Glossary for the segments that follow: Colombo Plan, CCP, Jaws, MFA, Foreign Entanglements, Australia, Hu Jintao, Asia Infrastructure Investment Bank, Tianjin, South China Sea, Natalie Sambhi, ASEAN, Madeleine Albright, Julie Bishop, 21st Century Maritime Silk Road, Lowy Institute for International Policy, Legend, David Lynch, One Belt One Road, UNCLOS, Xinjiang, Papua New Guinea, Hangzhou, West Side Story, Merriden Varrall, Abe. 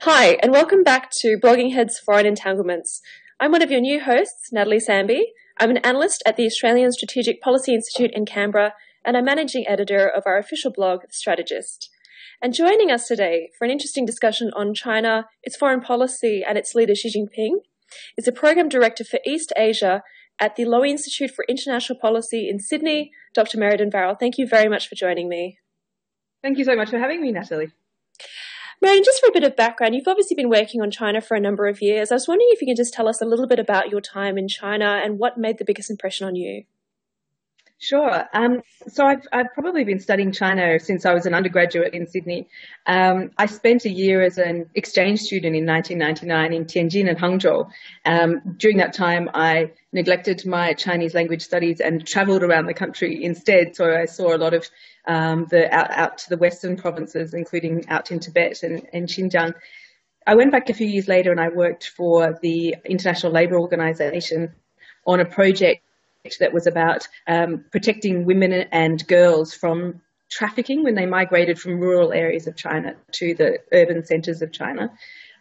Hi, and welcome back to Blogging Head's Foreign Entanglements. I'm one of your new hosts, Natalie Sambhi. I'm an analyst at the Australian Strategic Policy Institute in Canberra, and I'm managing editor of our official blog, Strategist. And joining us today for an interesting discussion on China, its foreign policy, and its leader, Xi Jinping, is the Program Director for East Asia at the Lowy Institute for International Policy in Sydney, Dr. Merriden Varrall. Thank you very much for joining me. Thank you so much for having me, Natalie. Merriden, just for a bit of background, you've obviously been working on China for a number of years. I was wondering if you could just tell us a little bit about your time in China and what made the biggest impression on you. Sure. So I've probably been studying China since I was an undergraduate in Sydney. I spent a year as an exchange student in 1999 in Tianjin and Hangzhou. During that time, I neglected my Chinese language studies and travelled around the country instead. So I saw a lot of out to the western provinces, including out in Tibet and Xinjiang. I went back a few years later and I worked for the International Labour Organization on a project that was about protecting women and girls from trafficking when they migrated from rural areas of China to the urban centres of China.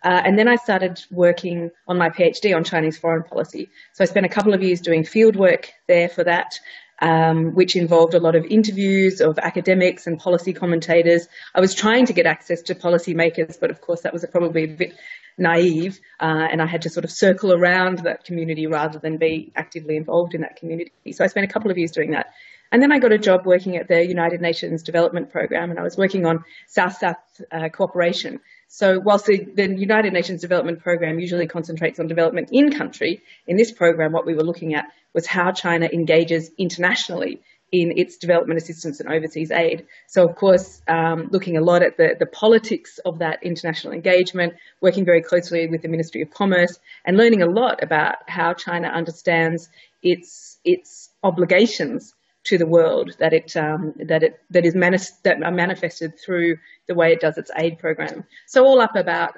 And then I started working on my PhD on Chinese foreign policy. So I spent a couple of years doing field work there for that, which involved a lot of interviews of academics and policy commentators. I was trying to get access to policymakers, but of course that was probably a bit naive, and I had to sort of circle around that community rather than be actively involved in that community. So I spent a couple of years doing that. And then I got a job working at the United Nations Development Programme, and I was working on South-South cooperation. So whilst the United Nations Development Programme usually concentrates on development in country, in this programme what we were looking at was how China engages internationally in its development assistance and overseas aid. So of course, looking a lot at the politics of that international engagement, working very closely with the Ministry of Commerce and learning a lot about how China understands its obligations to the world that are manifested through the way it does its aid program. So all up about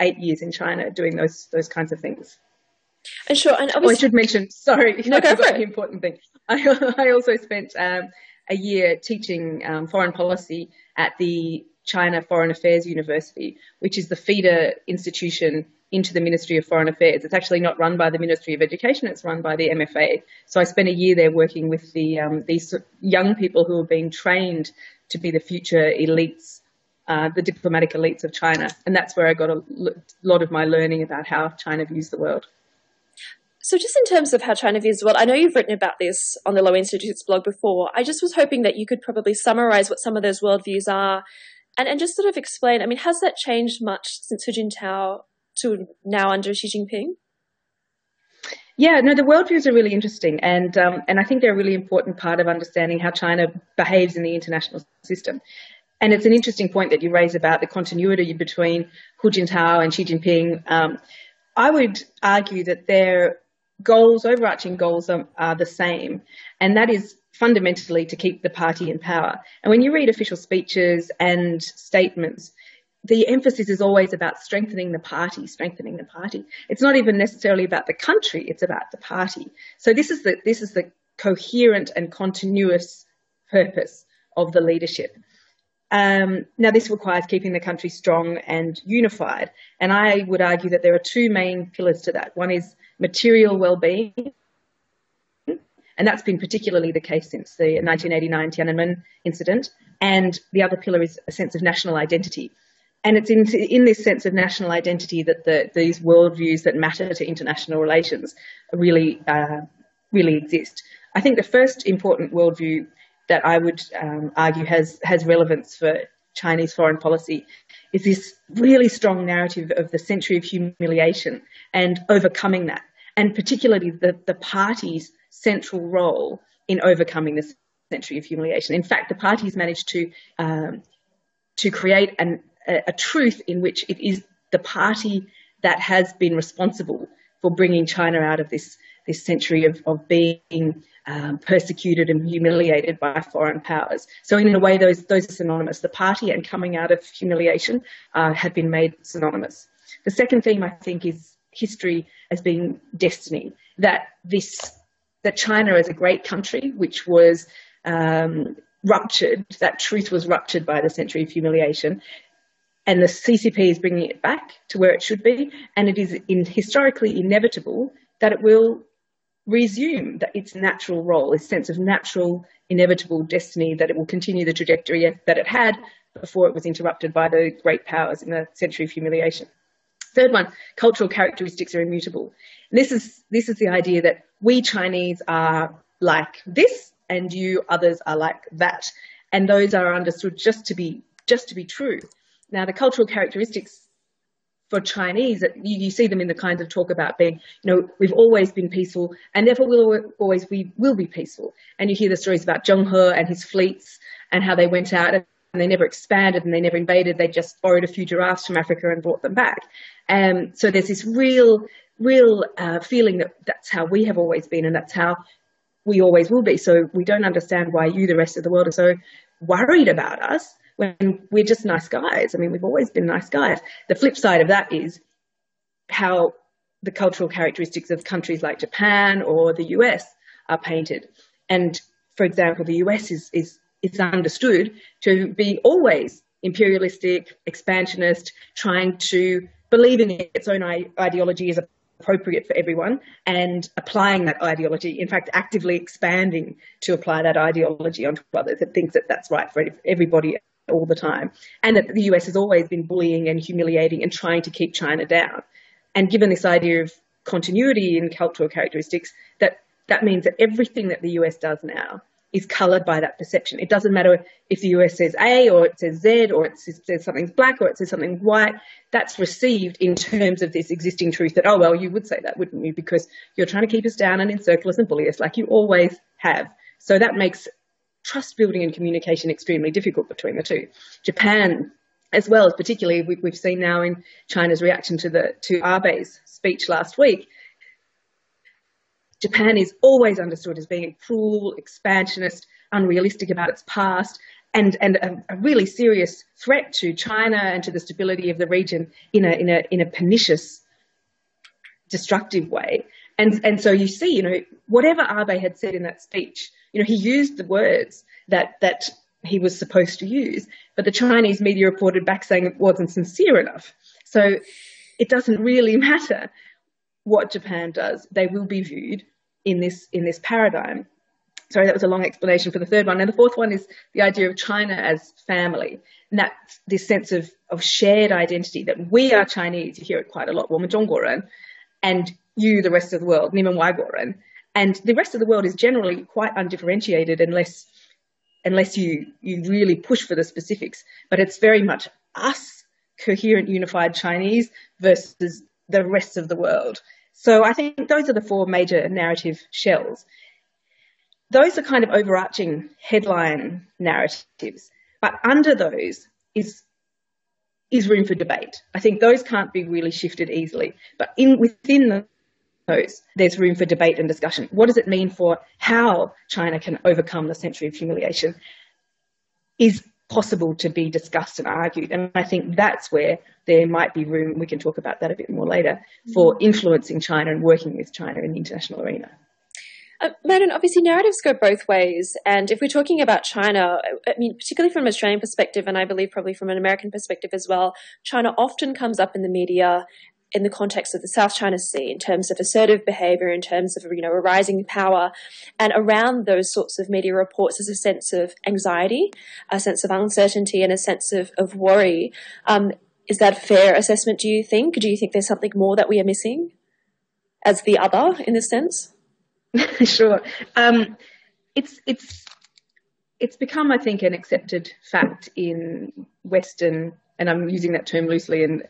8 years in China doing those kinds of things. And sure, and obviously, oh, I should mention, sorry, no, I forgot the important thing. I also spent a year teaching foreign policy at the China Foreign Affairs University, which is the feeder institution into the Ministry of Foreign Affairs. It's actually not run by the Ministry of Education, it's run by the MFA. So I spent a year there working with the these young people who are being trained to be the future elites, the diplomatic elites of China. And that's where I got a lot of my learning about how China views the world. So just in terms of how China views the world, I know you've written about this on the Lowy Institute's blog before. I just was hoping that you could probably summarise what some of those worldviews are and just sort of explain, I mean, has that changed much since Hu Jintao to now under Xi Jinping? Yeah, no, the worldviews are really interesting, and I think they're a really important part of understanding how China behaves in the international system. And it's an interesting point that you raise about the continuity between Hu Jintao and Xi Jinping. I would argue that their goals, overarching goals, are the same, and that is fundamentally to keep the party in power. And when you read official speeches and statements, the emphasis is always about strengthening the party, strengthening the party. It's not even necessarily about the country, it's about the party. So this is the coherent and continuous purpose of the leadership. Now this requires keeping the country strong and unified. And I would argue that there are two main pillars to that. One is material well-being. And that's been particularly the case since the 1989 Tiananmen incident. And the other pillar is a sense of national identity. And it's in this sense of national identity that these worldviews that matter to international relations really exist. I think the first important worldview that I would argue has relevance for Chinese foreign policy is this really strong narrative of the century of humiliation and overcoming that, and particularly the party's central role in overcoming this century of humiliation. In fact, the party's managed to create a truth in which it is the party that has been responsible for bringing China out of this century of being persecuted and humiliated by foreign powers. So in a way, those are synonymous. The party and coming out of humiliation have been made synonymous. The second theme, I think, is history as being destiny, that China as a great country, which was ruptured, that truth was ruptured by the century of humiliation, and the CCP is bringing it back to where it should be, and it is historically inevitable that it will resume its natural role, its sense of natural, inevitable destiny, that it will continue the trajectory that it had before it was interrupted by the great powers in the century of humiliation. Third one, cultural characteristics are immutable. This is the idea that we Chinese are like this and you others are like that. And those are understood just to be true. Now, the cultural characteristics for Chinese, you see them in the kinds of talk about being, you know, we've always been peaceful and therefore we will be peaceful. And you hear the stories about Zheng He and his fleets and how they went out and they never expanded and they never invaded. They just borrowed a few giraffes from Africa and brought them back. So there's this real feeling that that's how we have always been and that's how we always will be. So we don't understand why you, the rest of the world, are so worried about us when we're just nice guys. I mean, we've always been nice guys. The flip side of that is how the cultural characteristics of countries like Japan or the US are painted. And, for example, the US is understood to be always imperialistic, expansionist, trying to believe in its own ideology as appropriate for everyone and applying that ideology, in fact, actively expanding to apply that ideology onto others. It thinks that that's right for everybody all the time. And that the US has always been bullying and humiliating and trying to keep China down. And given this idea of continuity in cultural characteristics, that means that everything that the US does now is coloured by that perception. It doesn't matter if the US says A or it says Z or it says something's black or it says something white. That's received in terms of this existing truth that, oh, well, you would say that, wouldn't you? Because you're trying to keep us down and encircle us and bully us like you always have. So that makes trust building and communication extremely difficult between the two. Japan, as well, as particularly we've seen now in China's reaction to Abe's speech last week, Japan is always understood as being cruel, expansionist, unrealistic about its past, and a really serious threat to China and to the stability of the region in a pernicious, destructive way. And so you see, you know, whatever Abe had said in that speech, you know, he used the words that he was supposed to use, but the Chinese media reported back saying it wasn't sincere enough. So it doesn't really matter what Japan does, they will be viewed in this paradigm. Sorry, that was a long explanation for the third one. And the fourth one is the idea of China as family, and that this sense of shared identity, that we are Chinese. You hear it quite a lot, Womanjonggoran, and you, the rest of the world, Nimanwaigoran. And the rest of the world is generally quite undifferentiated unless you really push for the specifics. But it's very much us, coherent, unified Chinese versus the rest of the world. So I think those are the four major narrative shells. Those are kind of overarching headline narratives, but under those is room for debate. I think those can't be really shifted easily, but within those, there's room for debate and discussion. What does it mean for how China can overcome the century of humiliation is possible to be discussed and argued. And I think that's where there might be room, we can talk about that a bit more later, for influencing China and working with China in the international arena. Madeleine, obviously narratives go both ways. And if we're talking about China, I mean, particularly from an Australian perspective, and I believe probably from an American perspective as well, China often comes up in the media in the context of the South China Sea, in terms of assertive behaviour, in terms of, you know, a rising power. And around those sorts of media reports is a sense of anxiety, a sense of uncertainty and a sense of worry. Is that a fair assessment, do you think? Do you think there's something more that we are missing as the other in this sense? Sure. It's become, I think, an accepted fact in Western, and I'm using that term loosely, and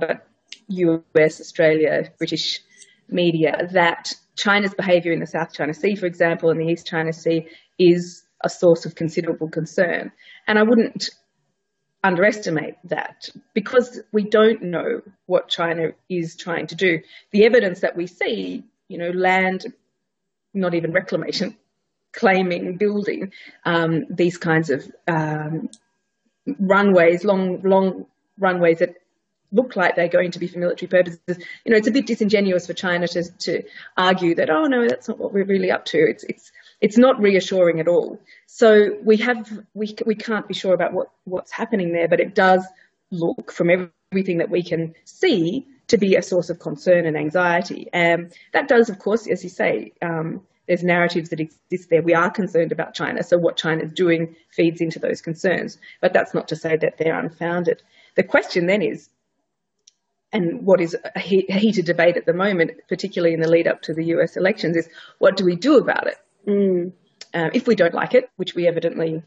but US, Australia, British media, that China's behaviour in the South China Sea, for example, and the East China Sea is a source of considerable concern. And I wouldn't underestimate that because we don't know what China is trying to do. The evidence that we see, you know, land, not even reclamation, claiming, building, these kinds of runways, long runways that look like they're going to be for military purposes. You know, it's a bit disingenuous for China to argue that, oh no, that's not what we're really up to. It's not reassuring at all. So we can't be sure about what's happening there, but it does look, from everything that we can see, to be a source of concern and anxiety. That does, of course, as you say, there's narratives that exist there. We are concerned about China, so what China is doing feeds into those concerns. But that's not to say that they're unfounded. The question then is, and what is a heated debate at the moment, particularly in the lead up to the US elections, is what do we do about it? If we don't like it, which we evidently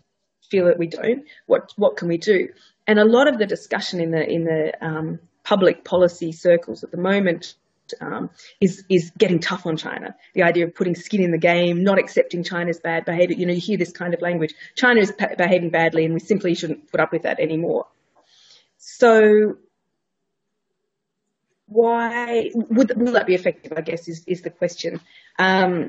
feel that we don't, what can we do? And a lot of the discussion in the public policy circles at the moment is getting tough on China. The idea of putting skin in the game, not accepting China's bad behavior. You know, you hear this kind of language. China is behaving badly and we simply shouldn't put up with that anymore. So why will that be effective, I guess, is the question. I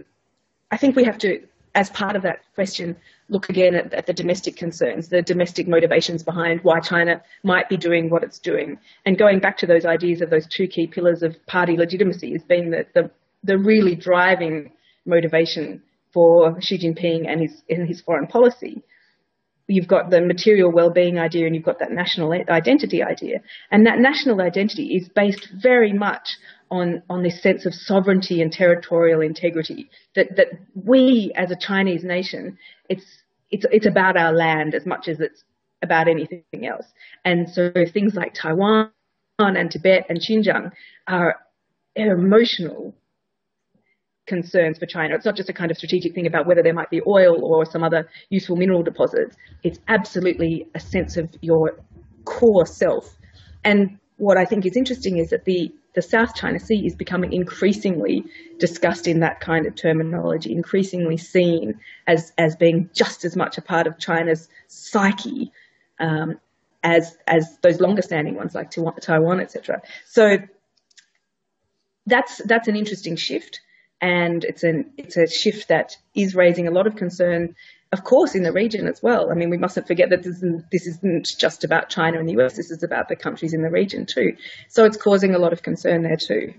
think we have to, as part of that question, look again at the domestic concerns, the domestic motivations behind why China might be doing what it's doing. And going back to those ideas of those two key pillars of party legitimacy as being the really driving motivation for Xi Jinping and his foreign policy. You've got the material well-being idea and you've got that national identity idea. And that national identity is based very much on this sense of sovereignty and territorial integrity, that we as a Chinese nation, it's about our land as much as it's about anything else. And so things like Taiwan and Tibet and Xinjiang are emotional concerns for China. It's not just a kind of strategic thing about whether there might be oil or some other useful mineral deposits. It's absolutely a sense of your core self. And what I think is interesting is that the South China Sea is becoming increasingly discussed in that kind of terminology, increasingly seen as being just as much a part of China's psyche as those longer standing ones like Taiwan, etc. So that's an interesting shift. And it's a shift that is raising a lot of concern, of course, in the region as well. I mean, we mustn't forget that this isn't just about China and the US. This is about the countries in the region too. So it's causing a lot of concern there too.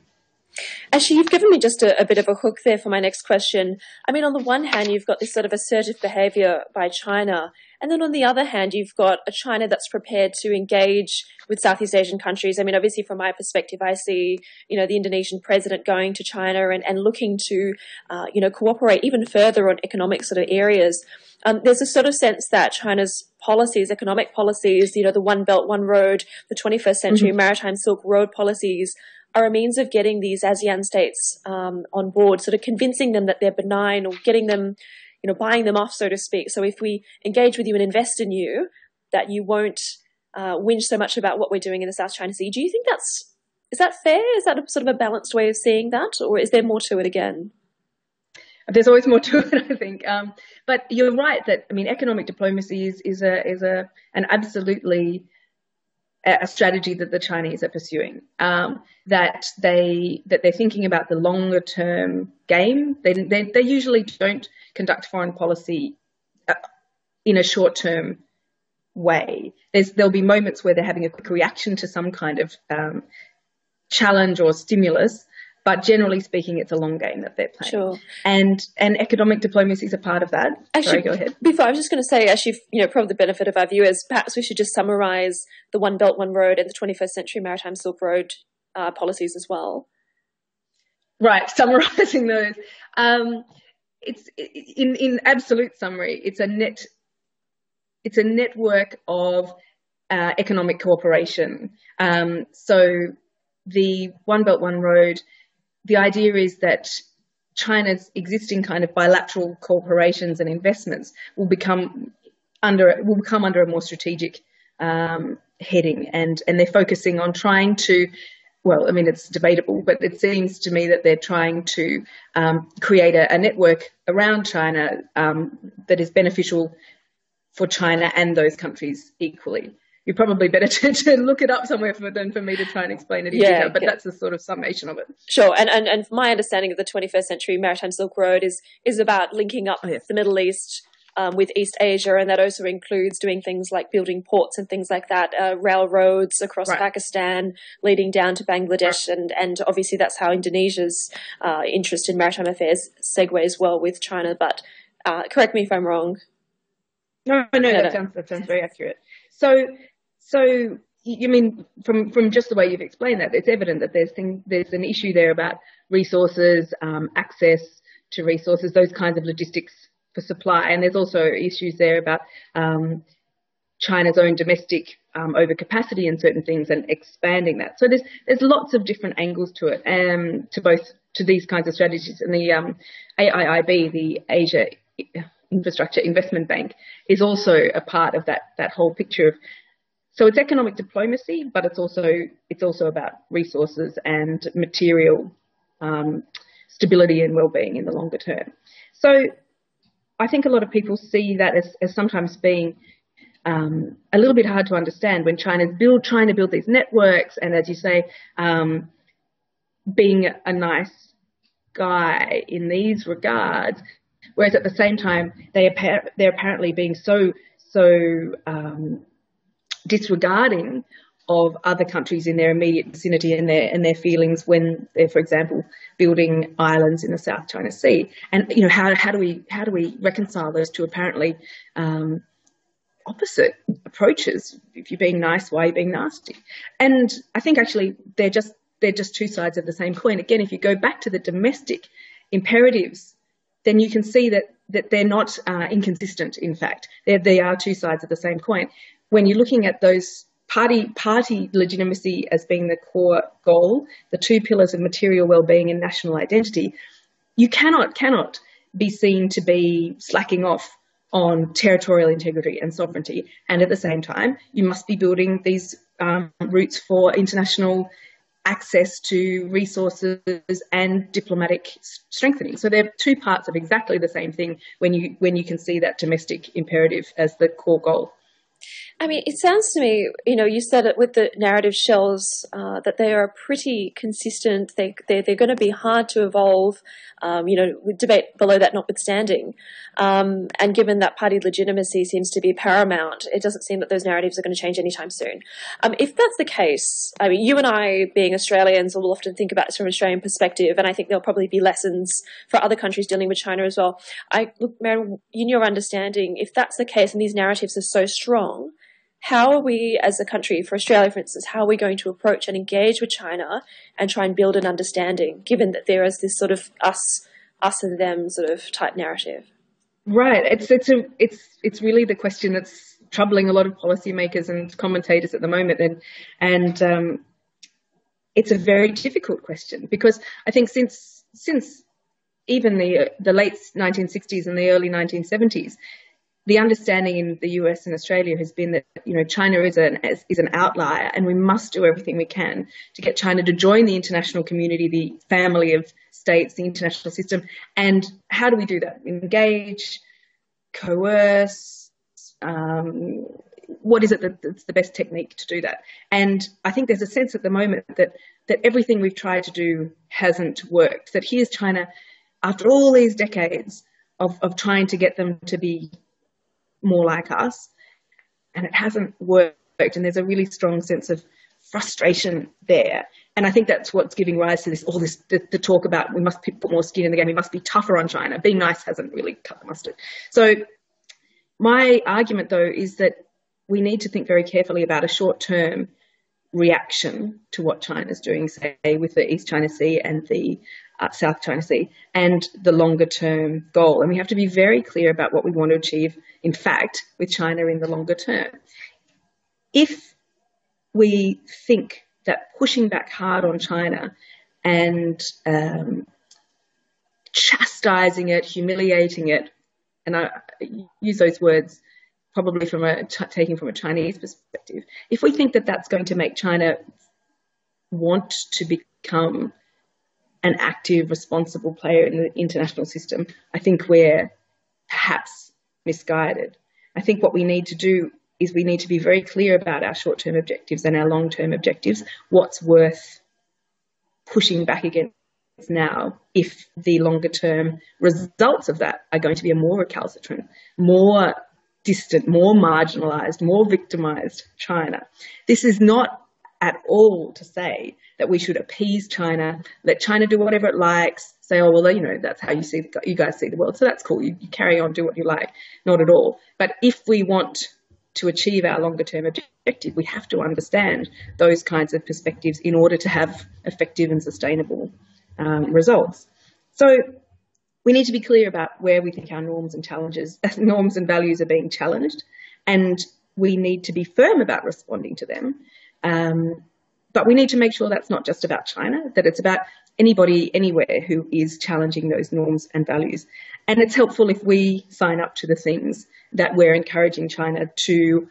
Actually, you've given me just a bit of a hook there for my next question. I mean, on the one hand, you've got this sort of assertive behaviour by China. And then on the other hand, you've got a China that's prepared to engage with Southeast Asian countries. I mean, obviously, from my perspective, I see, you know, the Indonesian president going to China and looking to, you know, cooperate even further on economic sort of areas. There's a sort of sense that China's policies, economic policies, you know, the One Belt One Road, the 21st Century Maritime Silk Road policies, are a means of getting these ASEAN states on board, sort of convincing them that they're benign or getting them, you know, buying them off, so to speak. So if we engage with you and invest in you, that you won't whinge so much about what we're doing in the South China Sea. Do you think is that fair? Is that sort of a balanced way of seeing that? Or is there more to it again? There's always more to it, I think. But you're right that, I mean, economic diplomacy is an absolutely a strategy that the Chinese are pursuing, that they're thinking about the longer term game. They usually don't conduct foreign policy in a short term way. There'll be moments where they're having a quick reaction to some kind of challenge or stimulus, but generally speaking, it's a long game that they're playing. Sure. And economic diplomacy is a part of that. Actually, sorry, go ahead. Before, I was just going to say, actually, you know, probably the benefit of our viewers, perhaps we should just summarise the One Belt, One Road and the 21st Century Maritime Silk Road policies as well. Right, summarising those. It's in absolute summary, it's a network of economic cooperation. So the One Belt, One Road. The idea is that China's existing kind of bilateral corporations and investments will come under a more strategic heading, and they're focusing on trying to, well, I mean, it's debatable, but it seems to me that they're trying to create a network around China that is beneficial for China and those countries equally. You're probably better to look it up somewhere than for me to try and explain it in detail, but that's the sort of summation of it. Sure, and my understanding of the 21st Century Maritime Silk Road is about linking up the Middle East with East Asia, and that also includes doing things like building ports and things like that, railroads across Pakistan, leading down to Bangladesh, and obviously that's how Indonesia's interest in maritime affairs segues well with China, but correct me if I'm wrong. No, that sounds very accurate. So I mean, from just the way you've explained that, it's evident that there's an issue there about resources, access to resources, those kinds of logistics for supply, and there's also issues there about China's own domestic overcapacity in certain things and expanding that. So there's lots of different angles to it, and to these kinds of strategies. And the AIIB, the Asia Infrastructure Investment Bank, is also a part of that whole picture of. So it's economic diplomacy, but it's also about resources and material stability and well-being in the longer term. So I think a lot of people see that as sometimes being a little bit hard to understand when China's trying to build these networks, and as you say, being a nice guy in these regards, whereas at the same time they're apparently being so disregarding of other countries in their immediate vicinity and their feelings when they're, for example, building islands in the South China Sea. And you know, how do we reconcile those two apparently opposite approaches? If you're being nice, why are you being nasty? And I think actually they're just two sides of the same coin. Again, if you go back to the domestic imperatives, then you can see that they're not inconsistent. In fact, they are two sides of the same coin. When you're looking at those party legitimacy as being the core goal, the two pillars of material well-being and national identity, you cannot be seen to be slacking off on territorial integrity and sovereignty. And at the same time, you must be building these routes for international access to resources and diplomatic strengthening. So they're two parts of exactly the same thing when you can see that domestic imperative as the core goal. I mean, it sounds to me, you know, you said it with the narrative shells, that they are pretty consistent. They're going to be hard to evolve, you know, with debate below that notwithstanding. And given that party legitimacy seems to be paramount, it doesn't seem that those narratives are going to change anytime soon. If that's the case, I mean, you and I, being Australians, will often think about this from an Australian perspective, and I think there'll probably be lessons for other countries dealing with China as well. Look, Merriden, in your understanding, if that's the case and these narratives are so strong, how are we as a country, for Australia for instance, how are we going to approach and engage with China and try and build an understanding, given that there is this sort of us and them sort of type narrative? Right. It's really the question that's troubling a lot of policymakers and commentators at the moment, and it's a very difficult question, because I think since even the late 1960s and the early 1970s, the understanding in the US and Australia has been that, you know, China is an outlier, and we must do everything we can to get China to join the international community, the family of states, the international system. And how do we do that? Engage, coerce, what is it that's the best technique to do that? And I think there's a sense at the moment that everything we've tried to do hasn't worked, that here's China after all these decades of trying to get them to be more like us, and it hasn't worked, and there's a really strong sense of frustration there. And I think that's what's giving rise to the talk about we must put more skin in the game, we must be tougher on China. Being nice hasn't really cut the mustard. So my argument though is that we need to think very carefully about a short-term reaction to what China's doing, say with the East China Sea and the South China Sea, and the longer term goal. And we have to be very clear about what we want to achieve, in fact, with China in the longer term. If we think that pushing back hard on China and chastising it, humiliating it, and I use those words probably taking from a Chinese perspective, if we think that that's going to make China want to become an active, responsible player in the international system, I think we're perhaps misguided. I think what we need to do is we need to be very clear about our short-term objectives and our long-term objectives, what's worth pushing back against now if the longer-term results of that are going to be a more recalcitrant, more distant, more marginalised, more victimised China. This is not at all to say that we should appease China, let China do whatever it likes, say, oh, well, you know, that's how you guys see the world, so that's cool, you carry on, do what you like. Not at all. But if we want to achieve our longer term objective, we have to understand those kinds of perspectives in order to have effective and sustainable results. So we need to be clear about where we think our norms and values are being challenged, and we need to be firm about responding to them. But we need to make sure that's not just about China, that it's about anybody anywhere who is challenging those norms and values. And it's helpful if we sign up to the things that we're encouraging China to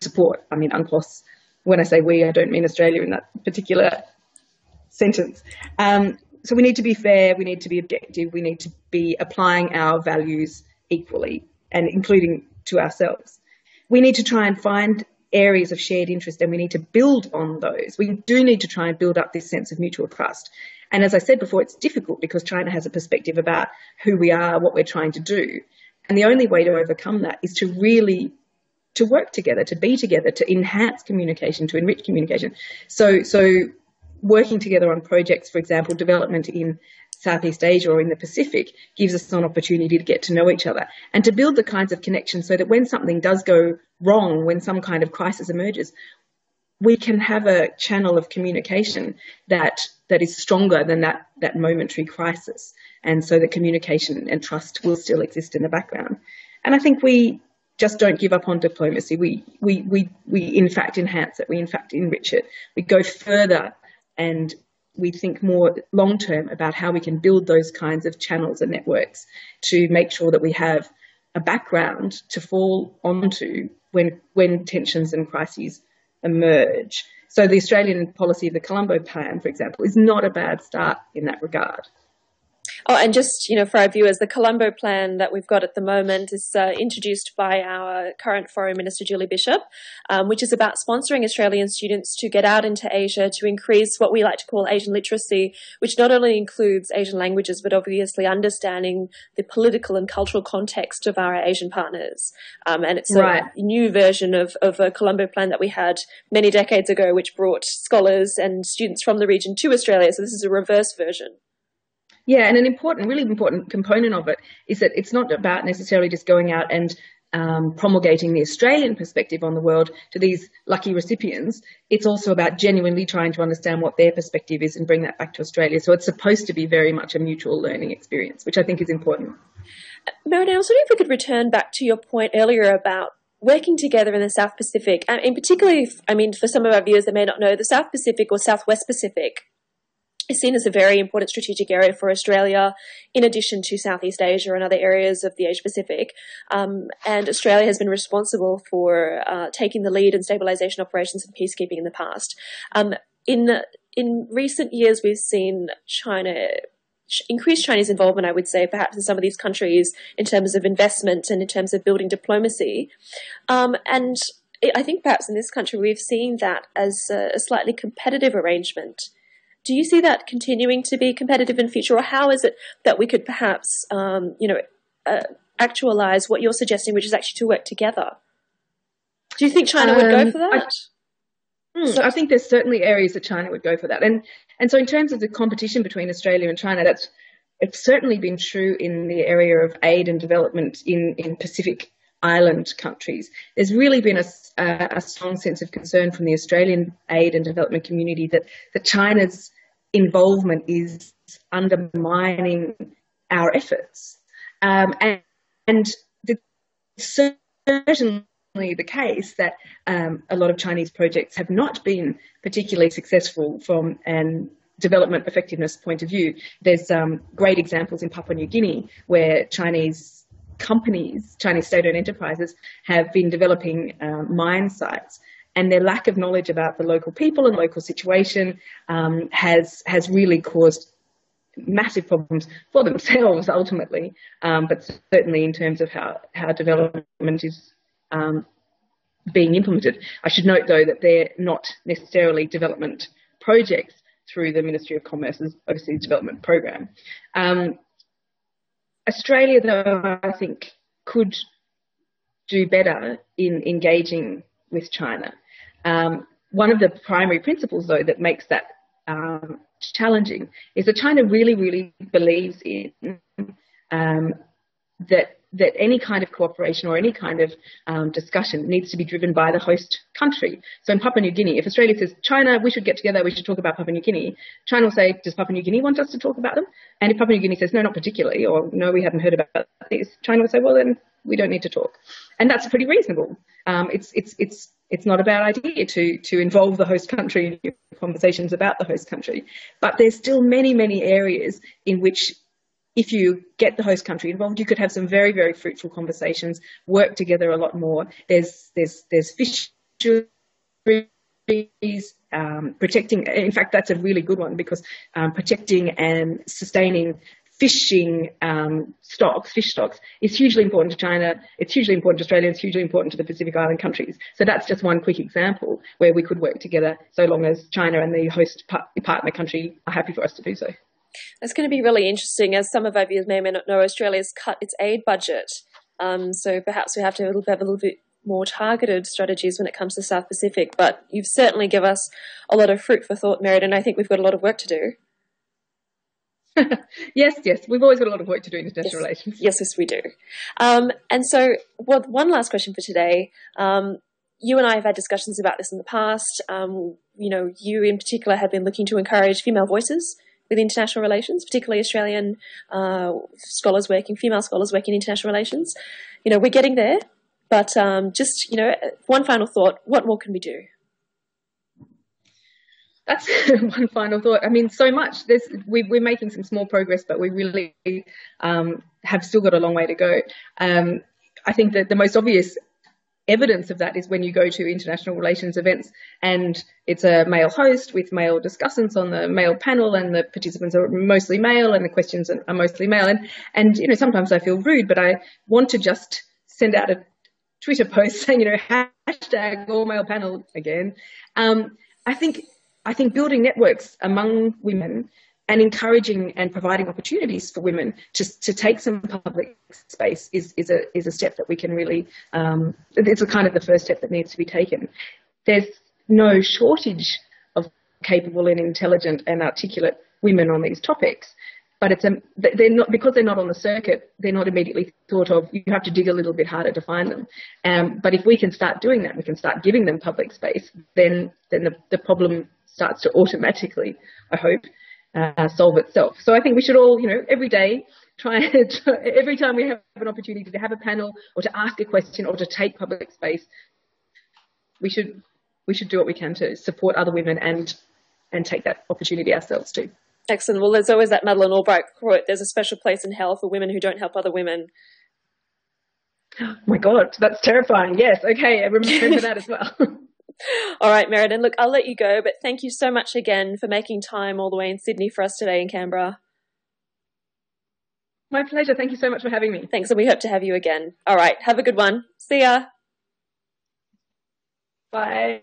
support. I mean, UNCLOS, when I say we, I don't mean Australia in that particular sentence. So we need to be fair, we need to be objective, we need to be applying our values equally and including to ourselves. We need to try and find areas of shared interest, and we need to build on those. We do need to try and build up this sense of mutual trust. And as I said before, it's difficult because China has a perspective about who we are, what we're trying to do. And the only way to overcome that is to really to work together, to be together, to enhance communication, to enrich communication. So working together on projects, for example, development in Southeast Asia or in the Pacific gives us an opportunity to get to know each other and to build the kinds of connections so that when something does go wrong, when some kind of crisis emerges, we can have a channel of communication that is stronger than that momentary crisis, and so that communication and trust will still exist in the background. And I think we just don't give up on diplomacy. We in fact enhance it. We in fact enrich it. We go further and we think more long-term about how we can build those kinds of channels and networks to make sure that we have a background to fall onto when tensions and crises emerge. So the Australian policy of the Colombo Plan, for example, is not a bad start in that regard. Oh, and just, for our viewers, the Colombo Plan that we've got at the moment is introduced by our current Foreign Minister, Julie Bishop, which is about sponsoring Australian students to get out into Asia to increase what we like to call Asian literacy, which not only includes Asian languages, but obviously understanding the political and cultural context of our Asian partners. And it's a new version of a Colombo Plan that we had many decades ago, which brought scholars and students from the region to Australia. So this is a reverse version. Yeah, and an important, really important component of it is that it's not about necessarily just going out and promulgating the Australian perspective on the world to these lucky recipients. It's also about genuinely trying to understand what their perspective is and bring that back to Australia. So it's supposed to be very much a mutual learning experience, which I think is important. Merriden, I was wondering if we could return back to your point earlier about working together in the South Pacific, and particularly, for some of our viewers that may not know, the South Pacific or Southwest Pacific is seen as a very important strategic area for Australia, in addition to Southeast Asia and other areas of the Asia-Pacific. And Australia has been responsible for taking the lead in stabilisation operations and peacekeeping in the past. In recent years, we've seen increased Chinese involvement, I would say, perhaps in some of these countries in terms of investment and in terms of building diplomacy. And I think perhaps in this country, we've seen that as a slightly competitive arrangement. Do you see that continuing to be competitive in future, or how is it that we could perhaps, actualise what you're suggesting, which is actually to work together? Do you think China would go for that? I think there's certainly areas that China would go for that, and so in terms of the competition between Australia and China, it's certainly been true in the area of aid and development in Pacific Island countries. There's really been a strong sense of concern from the Australian aid and development community that China's involvement is undermining our efforts, and it's certainly the case that a lot of Chinese projects have not been particularly successful from an development effectiveness point of view. There's great examples in Papua New Guinea where Chinese companies, Chinese state-owned enterprises, have been developing mine sites, and their lack of knowledge about the local people and local situation has really caused massive problems for themselves ultimately, but certainly in terms of how development is being implemented. I should note though that they're not necessarily development projects through the Ministry of Commerce's Overseas Development Program. Australia, though, I think could do better in engaging with China. One of the primary principles, though, that makes that challenging is that China really, really believes in that that any kind of cooperation or any kind of discussion needs to be driven by the host country. So in Papua New Guinea, if Australia says, China, we should get together, we should talk about Papua New Guinea, China will say, does Papua New Guinea want us to talk about them? And if Papua New Guinea says, no, not particularly, or no, we haven't heard about this, China will say, well, then we don't need to talk. And that's pretty reasonable. It's not a bad idea to involve the host country in conversations about the host country. But there's still many, many areas in which, if you get the host country involved, you could have some very, very fruitful conversations, work together a lot more. There's fisheries, protecting, in fact, that's a really good one, because protecting and sustaining fishing fish stocks is hugely important to China, it's hugely important to Australia, it's hugely important to the Pacific Island countries. So that's just one quick example where we could work together, so long as China and the host partner country are happy for us to do so. That's going to be really interesting. As some of you may not know, Australia's cut its aid budget. So perhaps we have to have a little bit more targeted strategies when it comes to South Pacific. But you've certainly given us a lot of fruit for thought, Merriden, and I think we've got a lot of work to do. Yes, we've always got a lot of work to do in international relations. Yes, we do. And so one last question for today. You and I have had discussions about this in the past. You know, you in particular have been looking to encourage female voices with international relations, particularly Australian female scholars working in international relations. You know, we're getting there, but just, you know, one final thought, what more can we do? That's one final thought. I mean, so much. We're making some small progress, but we really have still got a long way to go. I think that the most obvious evidence of that is when you go to international relations events and it's a male host with male discussants on the male panel, and the participants are mostly male and the questions are mostly male. And you know, sometimes I feel rude, but I want to just send out a Twitter post saying, you know, hashtag all male panel again. I think building networks among women and encouraging and providing opportunities for women to take some public space is a step that we can really, it's kind of the first step that needs to be taken. There's no shortage of capable and intelligent and articulate women on these topics, but because they're not on the circuit, they're not immediately thought of. You have to dig a little bit harder to find them. But if we can start doing that, we can start giving them public space, then the problem starts to automatically, I hope, solve itself. So I think we should all, you know, every day, every time we have an opportunity to have a panel or to ask a question or to take public space, we should do what we can to support other women and take that opportunity ourselves too. Excellent. Well, there's always that Madeleine Albright quote, there's a special place in hell for women who don't help other women. Oh my God, that's terrifying. Yes. Okay. I remember that as well. All right, Merriden, look, I'll let you go, but thank you so much again for making time all the way in Sydney for us today in Canberra. My pleasure. Thank you so much for having me. Thanks, and we hope to have you again. All right, have a good one. See ya. Bye.